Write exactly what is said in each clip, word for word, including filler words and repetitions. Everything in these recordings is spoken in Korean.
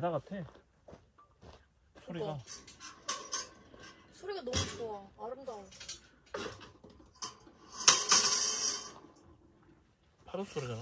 바다 같아. 소리가. 소리가 너무 좋아. 아름다워. 파도 소리잖아.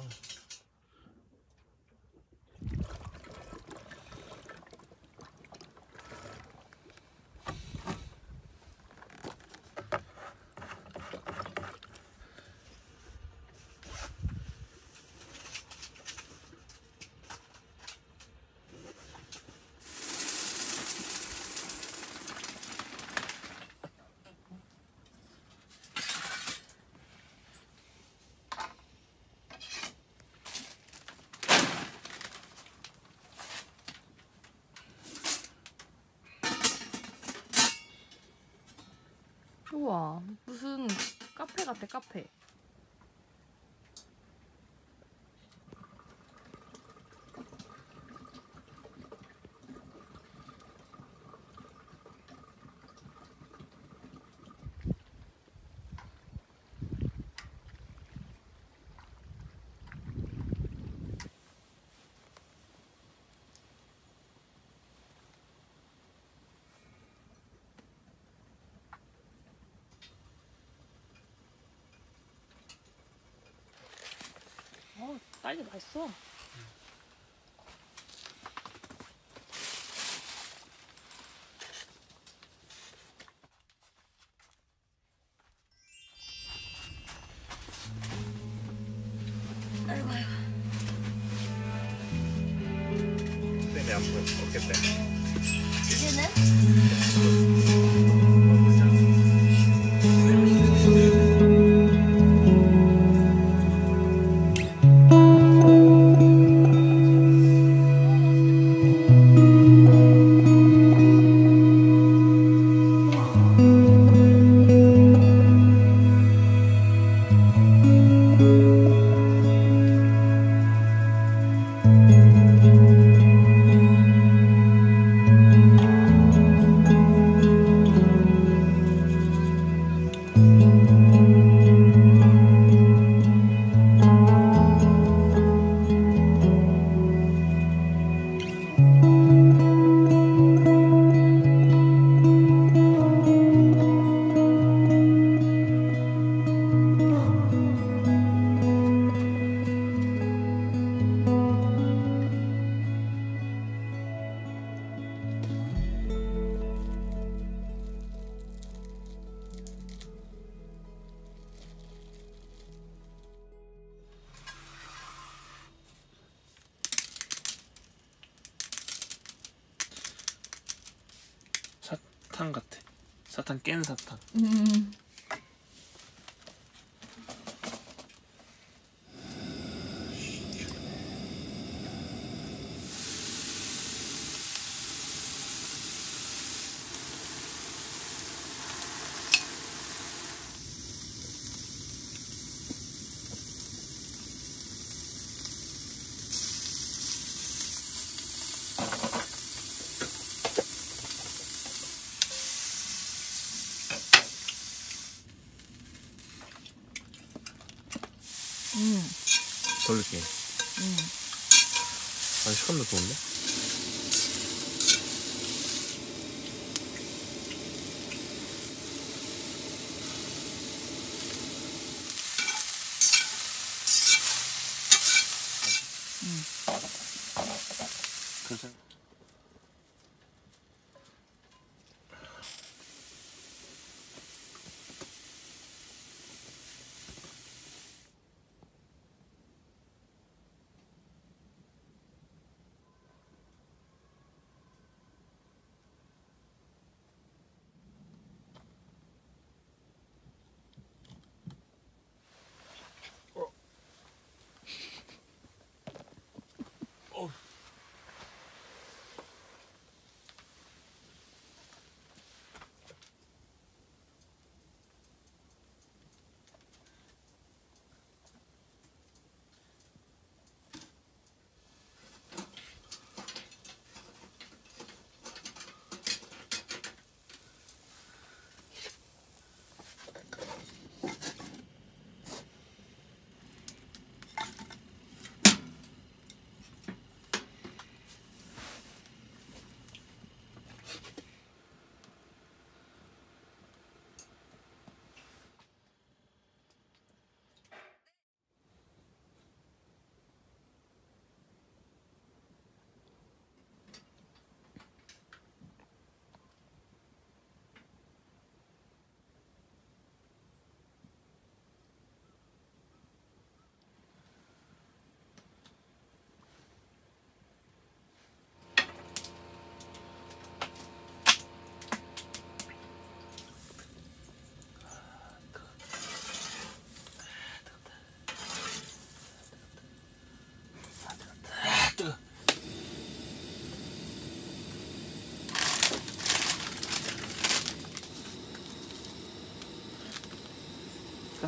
우와, 무슨 카페 같아, 카페. 딸기 맛있어. 아이고 아이고. 땜에 안 보여. 어깨 땜. 이제는? 사탕 같아. 사탕 깬 사탕. 음. 음. 돌릴게. 음. 아니, 식감도 좋은데? 음. 글쎄.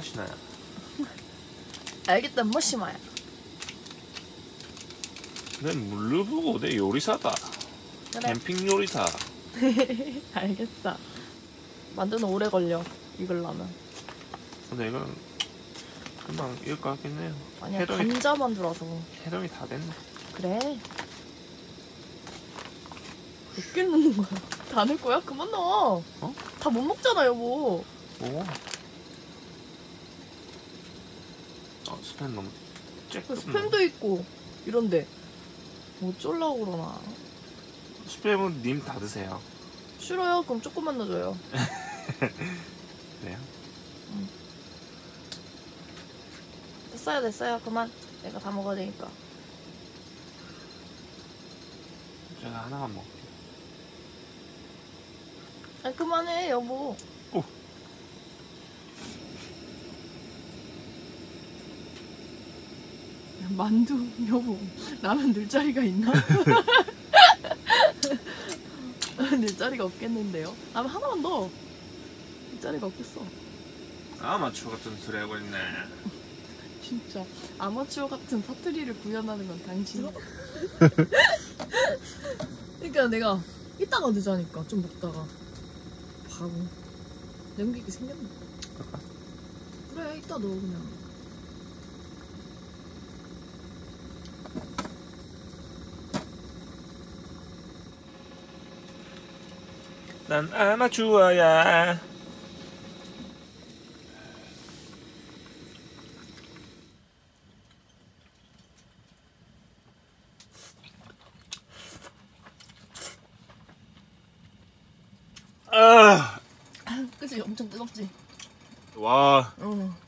시나야. 알겠다, 멋시마야. 내 물르보고 내 요리사다. 그래. 캠핑 요리사. 알겠어. 만드는 오래 걸려 익으려면. 근데 이건 금방 익을 것 같긴 해요. 아니야, 감자 만들어서. 해동이 다 됐네. 그래. 몇 개 넣는 거야? 다 넣을 거야? 그만 넣어. 어? 다 못 먹잖아, 여보. 뭐? 어, 스팸 너무 쬐끔. 스팸도 있고 이런데 뭐 쫄라고 그러나. 스팸은 님 다 드세요. 싫어요? 그럼 조금만 넣어줘요. 그래요? 응. 됐어요, 됐어요. 그만. 내가 다 먹어야 되니까. 제가 하나만 먹. 아, 그만해, 여보. 오. 만두, 여보. 라면 넣을 자리가 있나? 넣을 자리가 없겠는데요? 라면 하나만 넣어. 넣을 자리가 없겠어. 아마추어 같은 소리 하고 있네. 진짜. 아마추어 같은 사투리를 구현하는 건 당신이야. 그러니까 내가 이따가 넣자니까, 좀 먹다가. 가고 냉기기 생겼네. 그럴까? 그래, 이따 넣어 그냥. 난 아마추어야. 아, 그치? 엄청 뜨겁지? 와. 어.